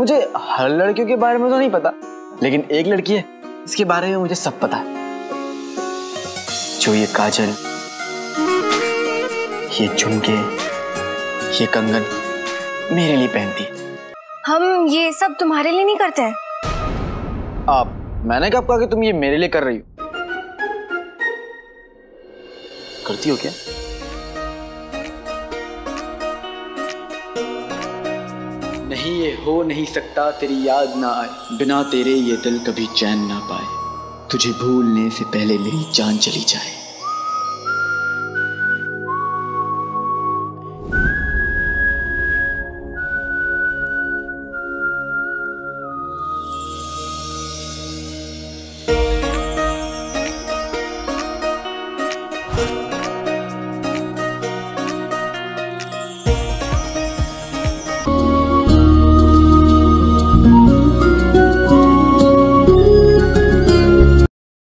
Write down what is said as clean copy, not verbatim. मुझे हर लड़कियों के बारे में तो नहीं पता, लेकिन एक लड़की है इसके बारे में मुझे सब पता है। जो ये काजल, ये झुमके, ये कंगन मेरे लिए पहनती है। हम ये सब तुम्हारे लिए नहीं करते हैं। आप, मैंने कब कहा कि तुम ये मेरे लिए कर रही हो? करती हो क्या? नहीं, ये हो नहीं सकता, तेरी याद ना आए, बिना तेरे ये दिल कभी चैन ना पाए, तुझे भूलने से पहले मेरी जान चली जाए।